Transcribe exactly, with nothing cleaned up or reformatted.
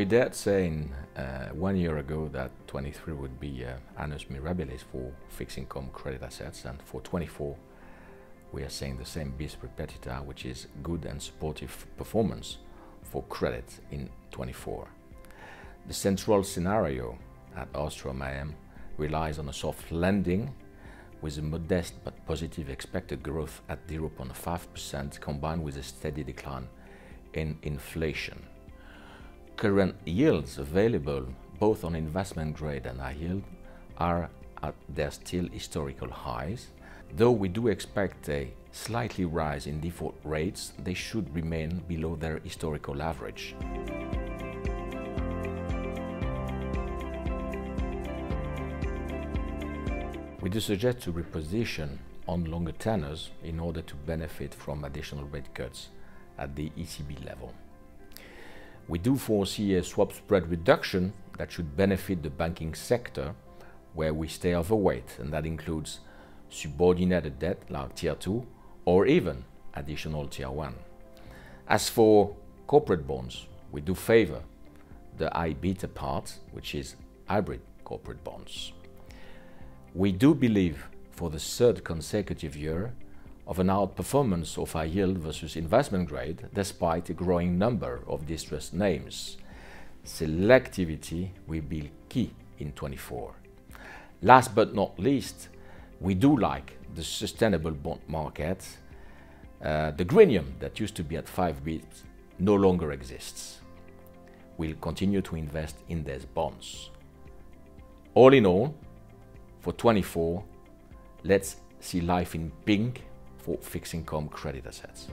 We did say in, uh, one year ago that twenty-three would be uh, annus mirabilis for fixed income credit assets, and for twenty-four we are saying the same bis repetita, which is good and supportive performance for credit in twenty-four. The central scenario at Ostrum A M relies on a soft landing with a modest but positive expected growth at zero point five percent combined with a steady decline in inflation. Current yields available both on investment grade and high yield are at their still historical highs. Though we do expect a slightly rise in default rates, they should remain below their historical average. We do suggest to reposition on longer tenors in order to benefit from additional rate cuts at the E C B level. We do foresee a swap spread reduction that should benefit the banking sector, where we stay overweight, and that includes subordinated debt like Tier two or even additional Tier one. As for corporate bonds, we do favor the high beta part, which is hybrid corporate bonds. We do believe for the third consecutive year of an outperformance of high yield versus investment grade, despite a growing number of distressed names. Selectivity will be key in twenty-four. Last but not least, we do like the sustainable bond market. Uh, the greenium that used to be at five bits no longer exists. We'll continue to invest in these bonds. All in all, for twenty-four, let's see life in pink for fixed income credit assets.